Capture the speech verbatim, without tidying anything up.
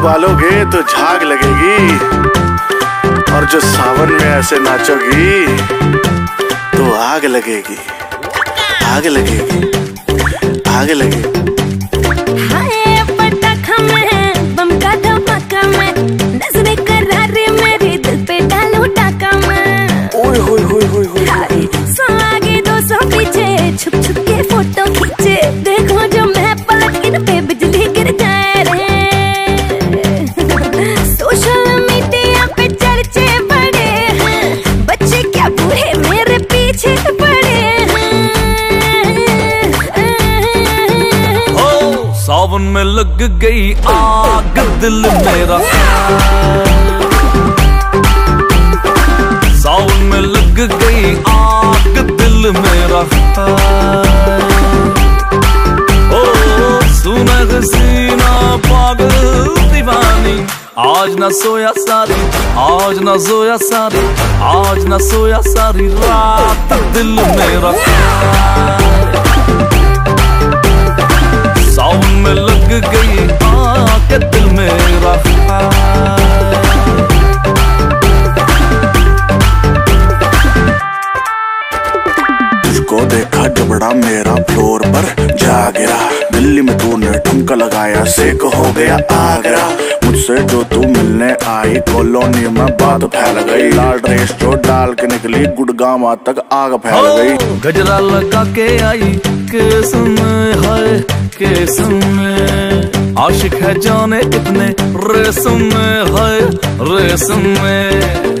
उबालोगे तो झाग लगेगी और जो सावन में ऐसे नाचोगी तो आग लगेगी, आग लगेगी, आग लगेगी। छुप छुप के फोटो खींचे, देखो जो मैं पलट के पे बिजली गिर जाए रे। सोशल मीडिया पे चर्चे बड़े हैं, बच्चे क्या बूढ़े मेरे पीछे पड़े हैं। ओ सावन में लग गई आग दिल मेरा, सावन में लग गई आग दिल मेरा। ओ सुना हसीना पागल दीवानी, आज ना सोया सारी, आज ना सोया सारी, आज ना सोया सारी रात दिल मेरा। सावन में लग गई आग दिल मेरा। को देखा जबड़ा मेरा फ्लोर पर जा गिरा, दिल्ली में तूने ठुमका लगाया सेक हो गया आगरा। मुझसे जो तू मिलने आई कॉलोनी में बात फैल गई, लाल ड्रेस जो डाल के निकली गुड़गांव तक आग फैल गई। गजरा लगा के आई केस में, हाय केस में, आशिक है जाने कितने रेस में, हाय रेस में।